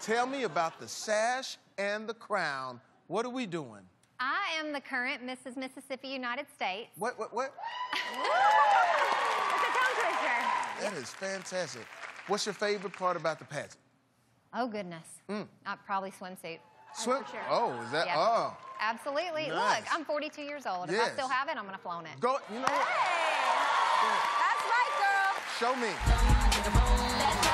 Tell me about the sash and the crown. What are we doing? I am the current Mrs. Mississippi United States. What? It's a tongue twister. That is fantastic. What's your favorite part about the pageant? Oh, goodness. Probably swimsuit. Sure. Oh, is that? Yes. Oh. Absolutely. Nice. Look, I'm 42 years old. If I still have it, I'm going to flaunt it. Go, you know what? Hey! That's right, girl. Show me.